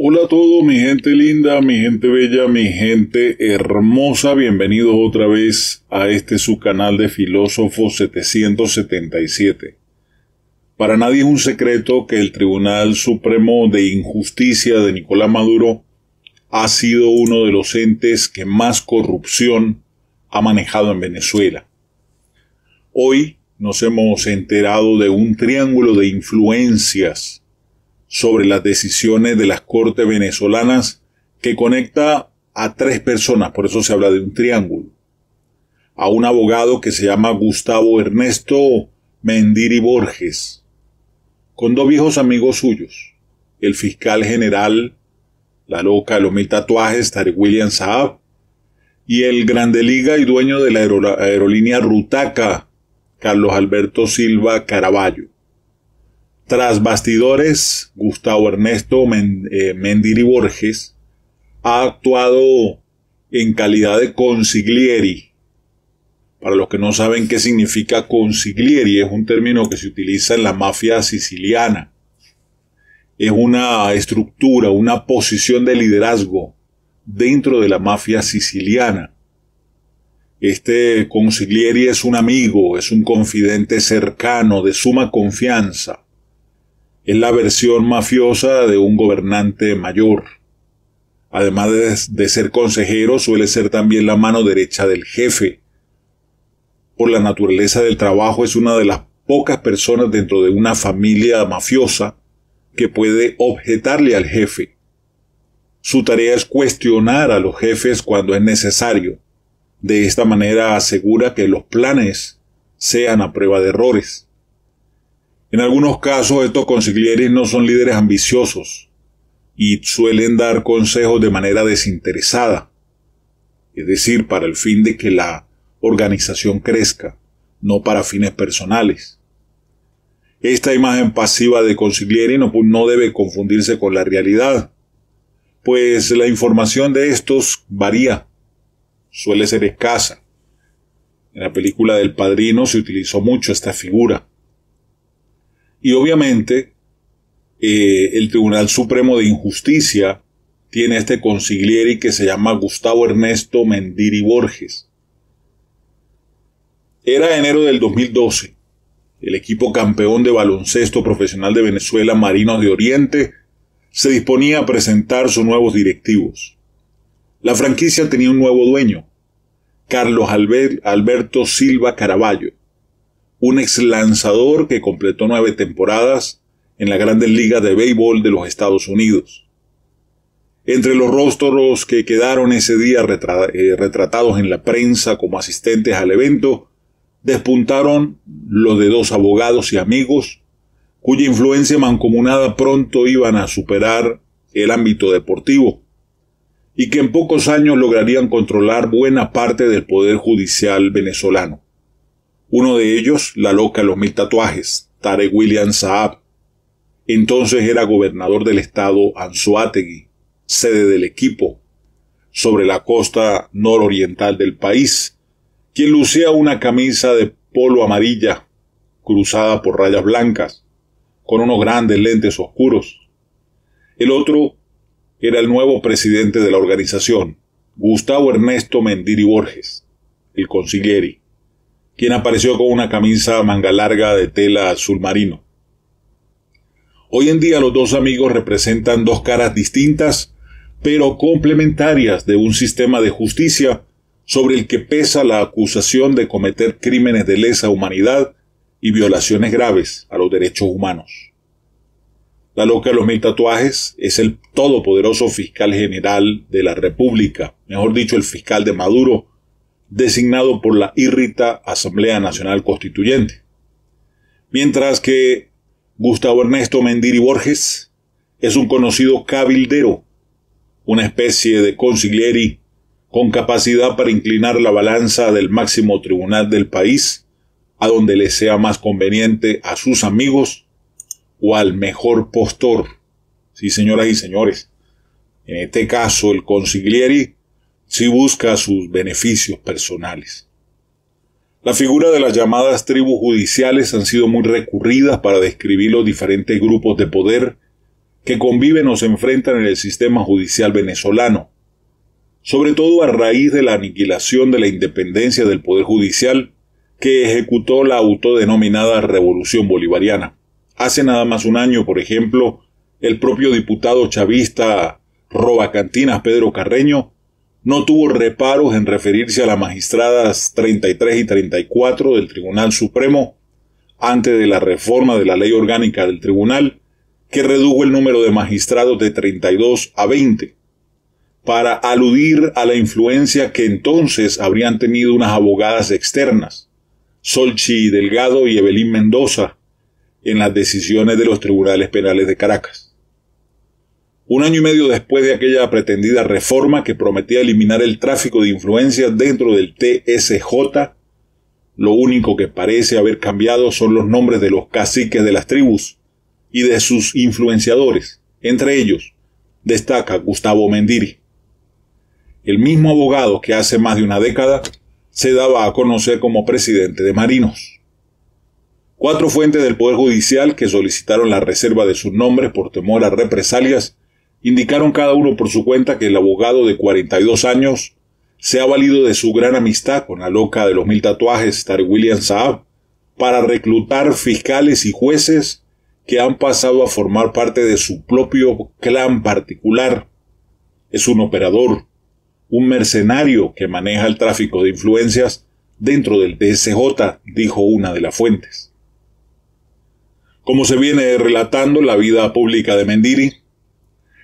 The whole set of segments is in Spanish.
Hola a todos, mi gente linda, mi gente bella, mi gente hermosa. Bienvenidos otra vez a este su canal de Filósofo 777. Para nadie es un secreto que el Tribunal Supremo de Injusticia de Nicolás Maduro ha sido uno de los entes que más corrupción ha manejado en Venezuela. Hoy nos hemos enterado de un triángulo de influencias sobre las decisiones de las cortes venezolanas que conecta a tres personas, por eso se habla de un triángulo. A un abogado que se llama Gustavo Ernesto Mendiri Borges, con dos viejos amigos suyos, el fiscal general, la loca de los mil tatuajes, Tarek William Saab, y el grandeliga y dueño de la aerolínea Rutaca, Carlos Alberto Silva Caraballo. Tras bastidores, Gustavo Ernesto Mendiri Borges ha actuado en calidad de consiglieri. Para los que no saben qué significa consiglieri, es un término que se utiliza en la mafia siciliana. Es una estructura, una posición de liderazgo dentro de la mafia siciliana. Este consiglieri es un amigo, es un confidente cercano, de suma confianza. Es la versión mafiosa de un gobernante mayor. Además de ser consejero, suele ser también la mano derecha del jefe. Por la naturaleza del trabajo, es una de las pocas personas dentro de una familia mafiosa que puede objetarle al jefe. Su tarea es cuestionar a los jefes cuando es necesario. De esta manera asegura que los planes sean a prueba de errores. En algunos casos estos consiglieres no son líderes ambiciosos y suelen dar consejos de manera desinteresada, es decir, para el fin de que la organización crezca, no para fines personales. Esta imagen pasiva de consiglieri no debe confundirse con la realidad, pues la información de estos varía, suele ser escasa. En la película del Padrino se utilizó mucho esta figura. Y obviamente el Tribunal Supremo de Injusticia tiene este consiglieri que se llama Gustavo Ernesto Mendiri Borges. Era enero del 2012. El equipo campeón de baloncesto profesional de Venezuela, Marinos de Oriente, se disponía a presentar sus nuevos directivos. La franquicia tenía un nuevo dueño, Carlos Alberto Silva Caraballo, un ex lanzador que completó 9 temporadas en la Grandes Ligas de Béisbol de los Estados Unidos. Entre los rostros que quedaron ese día retratados en la prensa como asistentes al evento, despuntaron los de dos abogados y amigos, cuya influencia mancomunada pronto iban a superar el ámbito deportivo, y que en pocos años lograrían controlar buena parte del poder judicial venezolano. Uno de ellos, la loca de los mil tatuajes, Tarek William Saab, entonces era gobernador del estado Anzoátegui, sede del equipo, sobre la costa nororiental del país, quien lucía una camisa de polo amarilla, cruzada por rayas blancas, con unos grandes lentes oscuros. El otro era el nuevo presidente de la organización, Gustavo Ernesto Mendiri Borges, el consiglieri, quien apareció con una camisa manga larga de tela azul marino. Hoy en día los dos amigos representan dos caras distintas, pero complementarias de un sistema de justicia sobre el que pesa la acusación de cometer crímenes de lesa humanidad y violaciones graves a los derechos humanos. La loca de los mil tatuajes es el todopoderoso fiscal general de la República, mejor dicho, el fiscal de Maduro, designado por la irrita Asamblea Nacional Constituyente. Mientras que Gustavo Ernesto Mendiri Borges es un conocido cabildero, una especie de consiglieri con capacidad para inclinar la balanza del máximo tribunal del país a donde le sea más conveniente a sus amigos o al mejor postor. Sí, señoras y señores, en este caso el consiglieri si busca sus beneficios personales. La figura de las llamadas tribus judiciales han sido muy recurridas para describir los diferentes grupos de poder que conviven o se enfrentan en el sistema judicial venezolano, sobre todo a raíz de la aniquilación de la independencia del Poder Judicial que ejecutó la autodenominada Revolución Bolivariana. Hace nada más un año, por ejemplo, el propio diputado chavista Robacantinas Pedro Carreño no tuvo reparos en referirse a las magistradas 33 y 34 del Tribunal Supremo antes de la reforma de la Ley Orgánica del Tribunal, que redujo el número de magistrados de 32 a 20, para aludir a la influencia que entonces habrían tenido unas abogadas externas, Solchi Delgado y Evelyn Mendoza, en las decisiones de los tribunales penales de Caracas. Un año y medio después de aquella pretendida reforma que prometía eliminar el tráfico de influencias dentro del TSJ, lo único que parece haber cambiado son los nombres de los caciques de las tribus y de sus influenciadores. Entre ellos, destaca Gustavo Mendiri, el mismo abogado que hace más de una década se daba a conocer como presidente de Marinos. Cuatro fuentes del Poder Judicial que solicitaron la reserva de sus nombres por temor a represalias indicaron cada uno por su cuenta que el abogado de 42 años se ha valido de su gran amistad con la loca de los 1000 tatuajes, Tarek William Saab, para reclutar fiscales y jueces que han pasado a formar parte de su propio clan particular. Es un operador, un mercenario que maneja el tráfico de influencias dentro del TSJ, dijo una de las fuentes. Como se viene relatando la vida pública de Mendiri,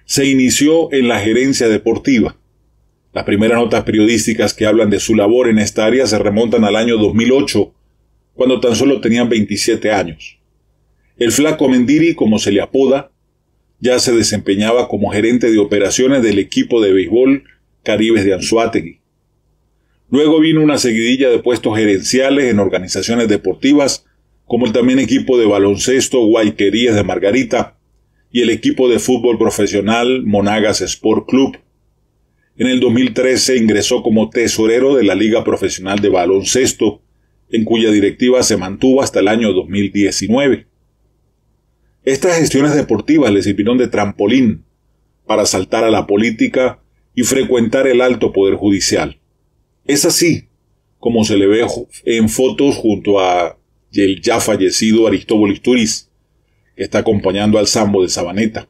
se inició en la gerencia deportiva. Las primeras notas periodísticas que hablan de su labor en esta área se remontan al año 2008, cuando tan solo tenían 27 años. El flaco Mendiri, como se le apoda, ya se desempeñaba como gerente de operaciones del equipo de béisbol Caribes de Anzoátegui. Luego vino una seguidilla de puestos gerenciales en organizaciones deportivas, como el también equipo de baloncesto Guayquerías de Margarita y el equipo de fútbol profesional Monagas Sport Club. En el 2013 ingresó como tesorero de la Liga Profesional de Baloncesto, en cuya directiva se mantuvo hasta el año 2019. Estas gestiones deportivas le sirvieron de trampolín para saltar a la política y frecuentar el alto poder judicial. Es así como se le ve en fotos junto a el ya fallecido Aristóbulo Istúriz, que está acompañando al Sambo de Sabaneta,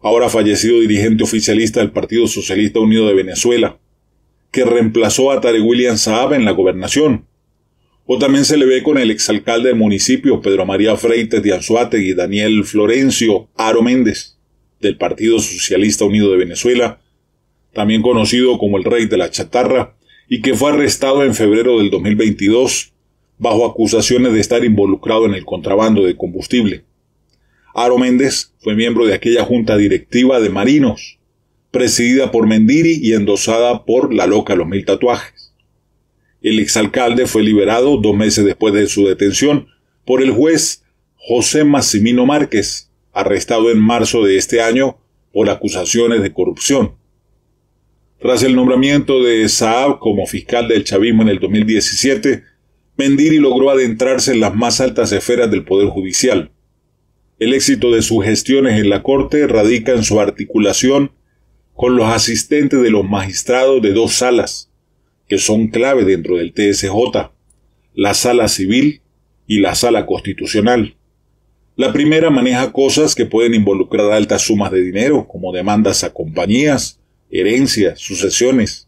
ahora fallecido dirigente oficialista del Partido Socialista Unido de Venezuela, que reemplazó a Tarek William Saab en la gobernación. O también se le ve con el exalcalde del municipio, Pedro María Freites de Anzoátegui, Daniel Florencio Aro Méndez, del Partido Socialista Unido de Venezuela, también conocido como el Rey de la Chatarra, y que fue arrestado en febrero del 2022 bajo acusaciones de estar involucrado en el contrabando de combustible. Aro Méndez fue miembro de aquella junta directiva de Marinos, presidida por Mendiri y endosada por la loca de los 1000 tatuajes. El exalcalde fue liberado 2 meses después de su detención por el juez José Massimino Márquez, arrestado en marzo de este año por acusaciones de corrupción. Tras el nombramiento de Saab como fiscal del chavismo en el 2017, Mendiri logró adentrarse en las más altas esferas del Poder Judicial. El éxito de sus gestiones en la Corte radica en su articulación con los asistentes de los magistrados de 2 salas, que son clave dentro del TSJ, la Sala Civil y la Sala Constitucional. La primera maneja cosas que pueden involucrar altas sumas de dinero, como demandas a compañías, herencias, sucesiones.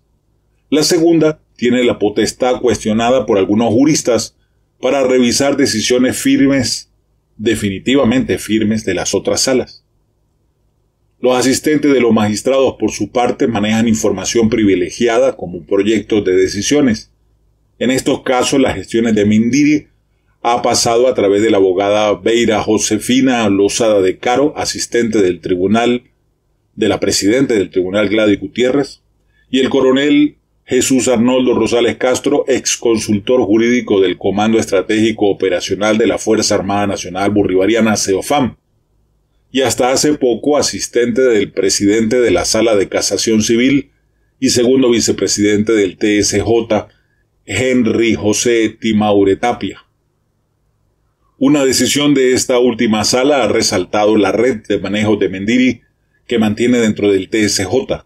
La segunda tiene la potestad cuestionada por algunos juristas para revisar decisiones firmes, definitivamente firmes, de las otras salas. Los asistentes de los magistrados, por su parte, manejan información privilegiada como proyectos de decisiones. En estos casos, las gestiones de Mendiri ha pasado a través de la abogada Beira Josefina Lozada de Caro, asistente del tribunal, de la presidenta del tribunal Gladys Gutiérrez, y el coronel Jesús Arnoldo Rosales Castro, exconsultor jurídico del Comando Estratégico Operacional de la Fuerza Armada Nacional Bolivariana, CEOFAM, y hasta hace poco asistente del presidente de la Sala de Casación Civil y segundo vicepresidente del TSJ, Henry José Timaure Tapia. Una decisión de esta última sala ha resaltado la red de manejo de Mendiri que mantiene dentro del TSJ.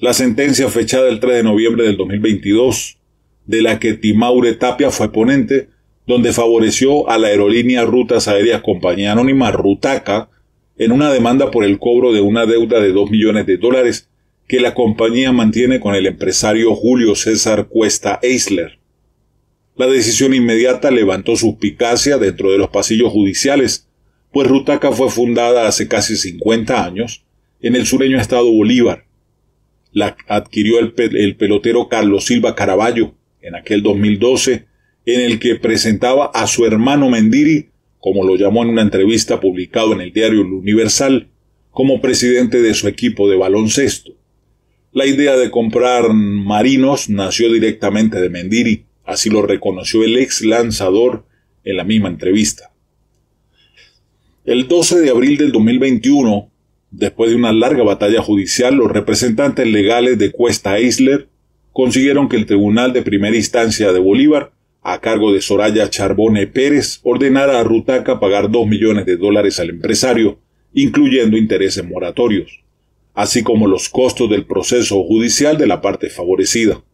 La sentencia fechada el 3 de noviembre del 2022, de la que Timaure Tapia fue ponente, donde favoreció a la aerolínea Rutas Aéreas Compañía Anónima Rutaca en una demanda por el cobro de una deuda de $2 millones que la compañía mantiene con el empresario Julio César Cuesta Eisler. La decisión inmediata levantó suspicacia dentro de los pasillos judiciales, pues Rutaca fue fundada hace casi 50 años en el sureño estado Bolívar. La adquirió el pelotero Carlos Silva Caraballo en aquel 2012, en el que presentaba a su hermano Mendiri, como lo llamó en una entrevista publicada en el diario El Universal, como presidente de su equipo de baloncesto. La idea de comprar Marinos nació directamente de Mendiri, así lo reconoció el ex lanzador en la misma entrevista. El 12 de abril del 2021, después de una larga batalla judicial, los representantes legales de Cuesta Eisler consiguieron que el Tribunal de Primera Instancia de Bolívar, a cargo de Soraya Charbone Pérez, ordenara a Rutaca pagar $2 millones al empresario, incluyendo intereses moratorios, así como los costos del proceso judicial de la parte favorecida.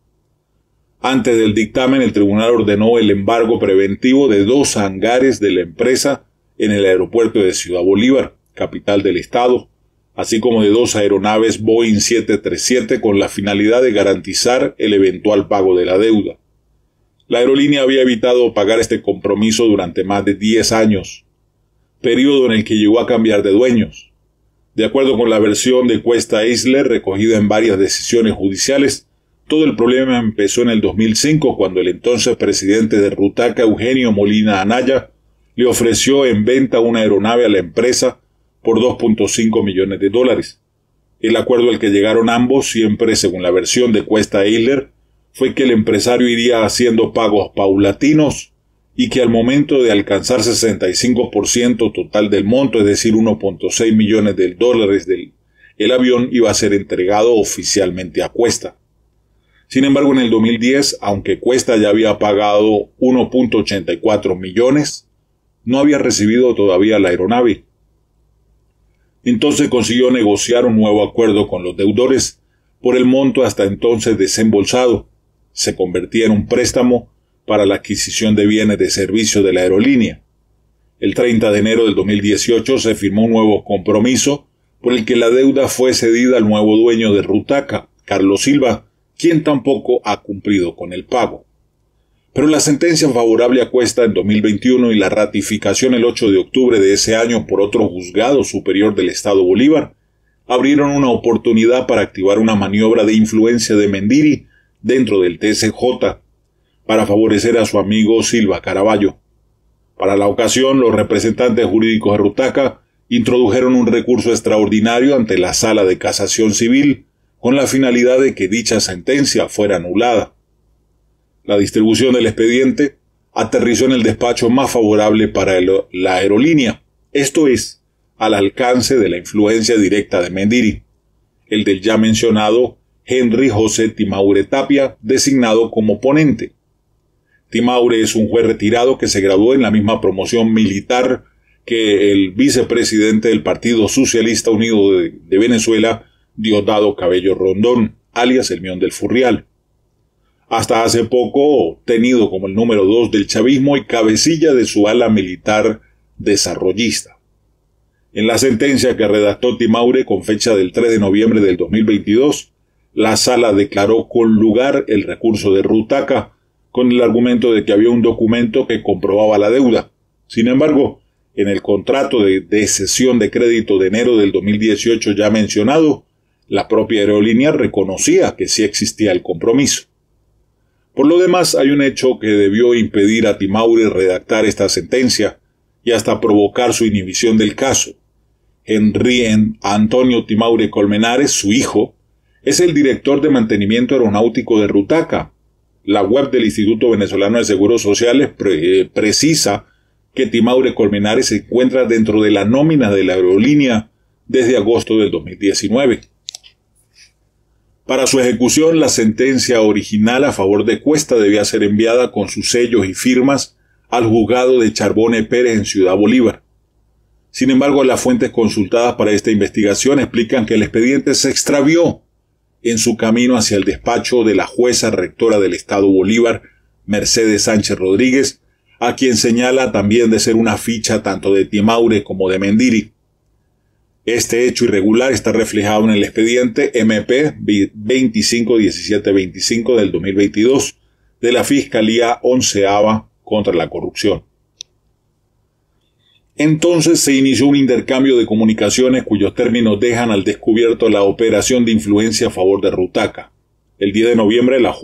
Antes del dictamen, el tribunal ordenó el embargo preventivo de 2 hangares de la empresa en el aeropuerto de Ciudad Bolívar, capital del estado, así como de 2 aeronaves Boeing 737 con la finalidad de garantizar el eventual pago de la deuda. La aerolínea había evitado pagar este compromiso durante más de 10 años, periodo en el que llegó a cambiar de dueños. De acuerdo con la versión de Cuesta Eisler, recogida en varias decisiones judiciales, todo el problema empezó en el 2005, cuando el entonces presidente de Rutaca, Eugenio Molina Anaya, le ofreció en venta una aeronave a la empresa por $2.5 millones. El acuerdo al que llegaron ambos, siempre según la versión de Cuesta Eisler, fue que el empresario iría haciendo pagos paulatinos y que al momento de alcanzar 65% total del monto, es decir, $1.6 millones del avión iba a ser entregado oficialmente a Cuesta. Sin embargo, en el 2010, aunque Cuesta ya había pagado $1.84 millones, no había recibido todavía la aeronave. Entonces consiguió negociar un nuevo acuerdo con los deudores por el monto hasta entonces desembolsado. Se convertía en un préstamo para la adquisición de bienes de servicio de la aerolínea. El 30 de enero del 2018 se firmó un nuevo compromiso por el que la deuda fue cedida al nuevo dueño de Rutaca, Carlos Silva, quien tampoco ha cumplido con el pago. Pero la sentencia favorable a Cuesta en 2021 y la ratificación el 8 de octubre de ese año por otro juzgado superior del estado Bolívar abrieron una oportunidad para activar una maniobra de influencia de Mendiri dentro del TSJ, para favorecer a su amigo Silva Caraballo. Para la ocasión, los representantes jurídicos de Rutaca introdujeron un recurso extraordinario ante la Sala de Casación Civil con la finalidad de que dicha sentencia fuera anulada. La distribución del expediente aterrizó en el despacho más favorable para la aerolínea, esto es, al alcance de la influencia directa de Mendiri, el del ya mencionado Henry José Timaure Tapia, designado como ponente. Timaure es un juez retirado que se graduó en la misma promoción militar que el vicepresidente del Partido Socialista Unido de Venezuela, Diosdado Cabello Rondón, alias el Mion del Furrial. Hasta hace poco, tenido como el número 2 del chavismo y cabecilla de su ala militar desarrollista. En la sentencia que redactó Timaure con fecha del 3 de noviembre del 2022, la sala declaró con lugar el recurso de Rutaca con el argumento de que había un documento que comprobaba la deuda. Sin embargo, en el contrato de cesión de crédito de enero del 2018 ya mencionado, la propia aerolínea reconocía que sí existía el compromiso. Por lo demás, hay un hecho que debió impedir a Timaure redactar esta sentencia y hasta provocar su inhibición del caso. Henry Antonio Timaure Colmenares, su hijo, es el director de mantenimiento aeronáutico de Rutaca. La web del Instituto Venezolano de Seguros Sociales precisa que Timaure Colmenares se encuentra dentro de la nómina de la aerolínea desde agosto del 2019. Para su ejecución, la sentencia original a favor de Cuesta debía ser enviada con sus sellos y firmas al juzgado de Charbone Pérez en Ciudad Bolívar. Sin embargo, las fuentes consultadas para esta investigación explican que el expediente se extravió en su camino hacia el despacho de la jueza rectora del Estado Bolívar, Mercedes Sánchez Rodríguez, a quien señala también de ser una ficha tanto de Timaure como de Mendiri. Este hecho irregular está reflejado en el expediente MP 251725 del 2022 de la Fiscalía 11ª contra la corrupción. Entonces se inició un intercambio de comunicaciones cuyos términos dejan al descubierto la operación de influencia a favor de Rutaca. El 10 de noviembre la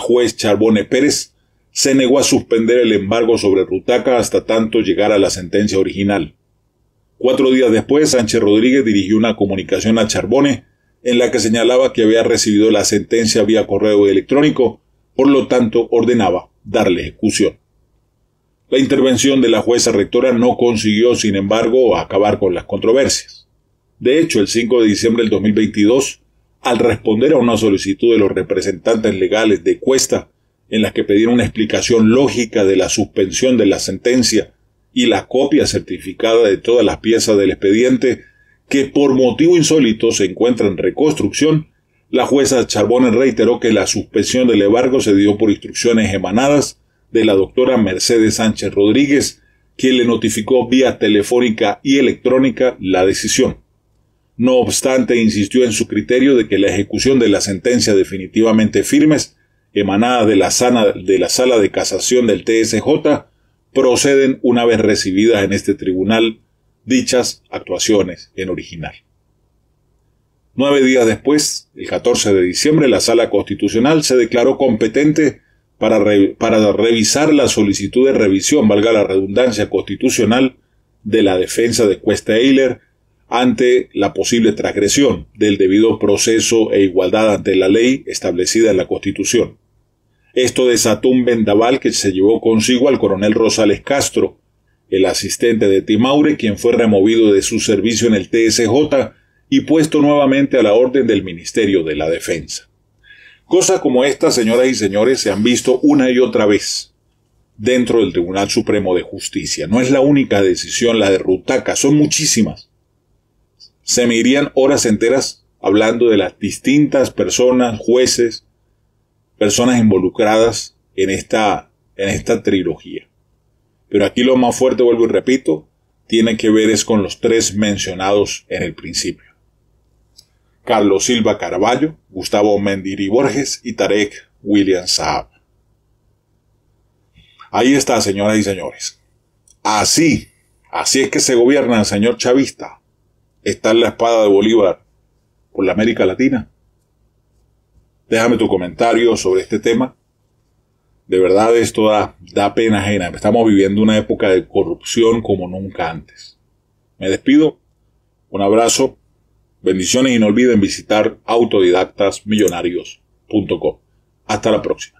juez Charbone Pérez se negó a suspender el embargo sobre Rutaca hasta tanto llegara la sentencia original. 4 días después, Sánchez Rodríguez dirigió una comunicación a Charbone en la que señalaba que había recibido la sentencia vía correo electrónico, por lo tanto ordenaba darle ejecución. La intervención de la jueza rectora no consiguió, sin embargo, acabar con las controversias. De hecho, el 5 de diciembre del 2022, al responder a una solicitud de los representantes legales de Cuesta, en las que pidieron una explicación lógica de la suspensión de la sentencia y la copia certificada de todas las piezas del expediente, que por motivo insólito se encuentra en reconstrucción, la jueza Charbone reiteró que la suspensión del embargo se dio por instrucciones emanadas de la doctora Mercedes Sánchez Rodríguez, quien le notificó vía telefónica y electrónica la decisión. No obstante, insistió en su criterio de que la ejecución de la sentencia definitivamente firmes, emanada de la Sala de Casación del TSJ, proceden una vez recibidas en este tribunal dichas actuaciones en original. 9 días después, el 14 de diciembre, la Sala Constitucional se declaró competente para revisar la solicitud de revisión, valga la redundancia, constitucional de la defensa de Cuesta Eisler ante la posible transgresión del debido proceso e igualdad ante la ley establecida en la Constitución. Esto desató un vendaval que se llevó consigo al coronel Rosales Castro, el asistente de Timaure, quien fue removido de su servicio en el TSJ y puesto nuevamente a la orden del Ministerio de la Defensa. Cosas como estas, señoras y señores, se han visto una y otra vez dentro del Tribunal Supremo de Justicia. No es la única decisión la de Rutaca, son muchísimas. Se me irían horas enteras hablando de las distintas personas, jueces, personas involucradas en esta trilogía. Pero aquí lo más fuerte, vuelvo y repito, tiene que ver es con los 3 mencionados en el principio. Carlos Silva Caraballo, Gustavo Mendiri Borges y Tarek William Saab. Ahí está, señoras y señores. Así es que se gobierna el señor chavista. Está en la espada de Bolívar por la América Latina. Déjame tu comentario sobre este tema. De verdad esto da pena ajena. Estamos viviendo una época de corrupción como nunca antes. Me despido. Un abrazo. Bendiciones y no olviden visitar autodidactasmillonarios.com. Hasta la próxima.